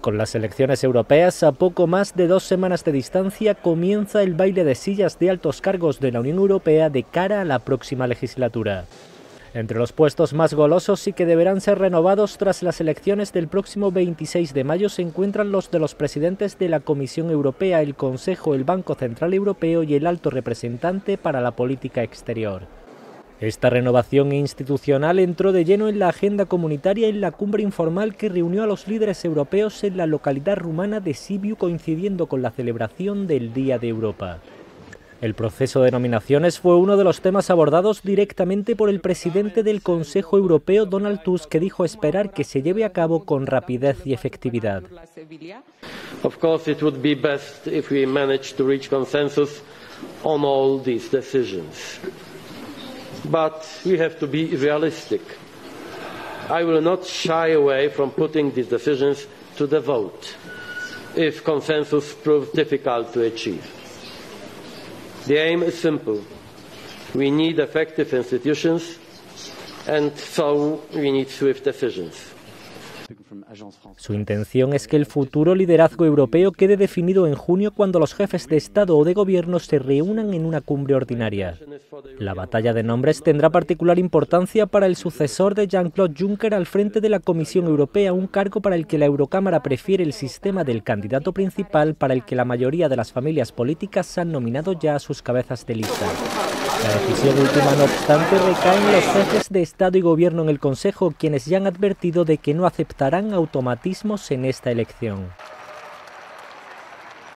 Con las elecciones europeas a poco más de 2 semanas de distancia comienza el baile de sillas de altos cargos de la Unión Europea de cara a la próxima legislatura. Entre los puestos más golosos y que deberán ser renovados tras las elecciones del próximo 26 de mayo se encuentran los de los presidentes de la Comisión Europea, el Consejo, el Banco Central Europeo y el alto representante para la política exterior. Esta renovación institucional entró de lleno en la agenda comunitaria en la cumbre informal que reunió a los líderes europeos en la localidad rumana de Sibiu, coincidiendo con la celebración del Día de Europa. El proceso de nominaciones fue uno de los temas abordados directamente por el presidente del Consejo Europeo, Donald Tusk, que dijo esperar que se lleve a cabo con rapidez y efectividad. Of course, it would be best if we managed to reach consensus on all these decisions. But we have to be realistic. I will not shy away from putting these decisions to the vote if consensus proves difficult to achieve. The aim is simple. We need effective institutions, and so we need swift decisions. Su intención es que el futuro liderazgo europeo quede definido en junio, cuando los jefes de Estado o de Gobierno se reúnan en una cumbre ordinaria. La batalla de nombres tendrá particular importancia para el sucesor de Jean-Claude Juncker al frente de la Comisión Europea, un cargo para el que la Eurocámara prefiere el sistema del candidato principal, para el que la mayoría de las familias políticas han nominado ya a sus cabezas de lista. La decisión última, no obstante, recae en los jefes de Estado y Gobierno en el Consejo, quienes ya han advertido de que no aceptarán automatismos en esta elección.